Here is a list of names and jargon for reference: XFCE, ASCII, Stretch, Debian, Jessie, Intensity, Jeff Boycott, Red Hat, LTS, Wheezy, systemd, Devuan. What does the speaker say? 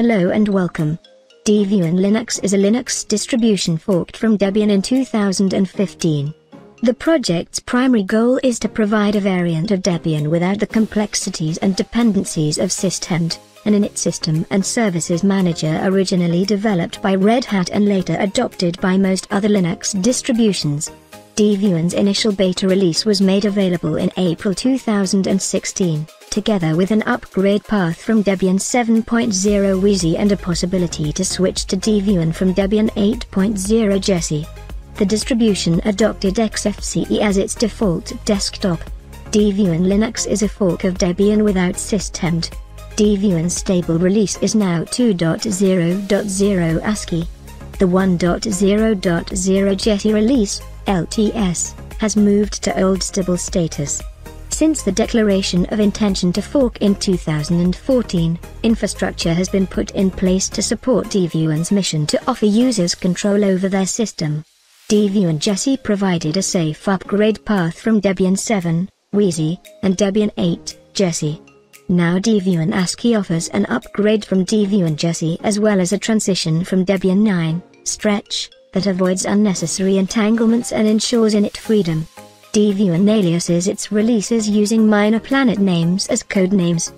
Hello and welcome. Devuan Linux is a Linux distribution forked from Debian in 2015. The project's primary goal is to provide a variant of Debian without the complexities and dependencies of systemd, an init system and services manager originally developed by Red Hat and later adopted by most other Linux distributions. Devuan's initial beta release was made available in April 2016, together with an upgrade path from Debian 7.0 Wheezy and a possibility to switch to Devuan from Debian 8.0 Jessie. The distribution adopted XFCE as its default desktop. Devuan Linux is a fork of Debian without systemd. Devuan's stable release is now 2.0.0 ASCII. The 1.0.0 Jessie release, LTS, has moved to old stable status. Since the declaration of intention to fork in 2014, infrastructure has been put in place to support Devuan's mission to offer users control over their system. Devuan Jessie provided a safe upgrade path from Debian 7, Wheezy, and Debian 8, Jessie. Now Devuan ASCII offers an upgrade from Devuan Jessie as well as a transition from Debian 9, Stretch, that avoids unnecessary entanglements and ensures init freedom. Devuan aliases its releases using minor planet names as codenames,